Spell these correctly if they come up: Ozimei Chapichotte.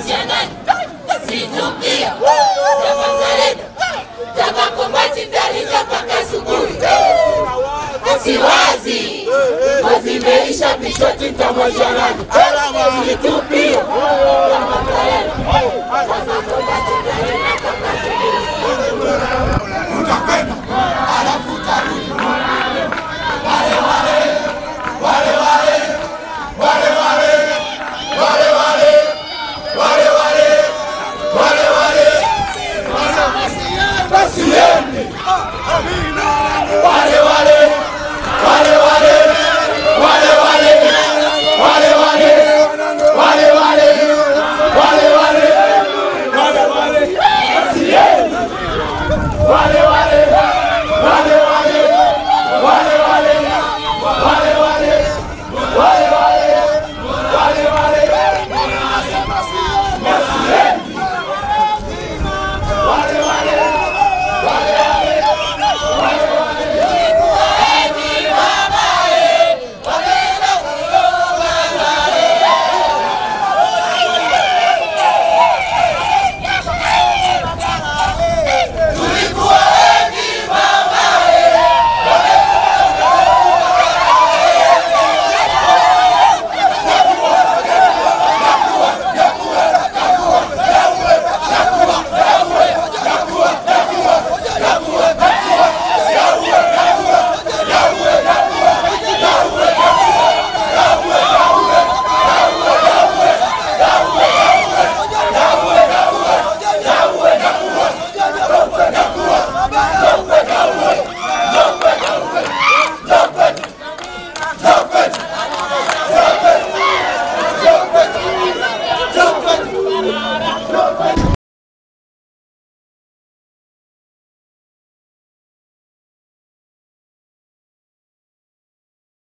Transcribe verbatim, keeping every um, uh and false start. C N, situpia taba mzalendo, taba kombati dalinda mpaka asubuhi. Siwazi Ozimei Chapichotte taba C N, situpia taba mzalendo, taba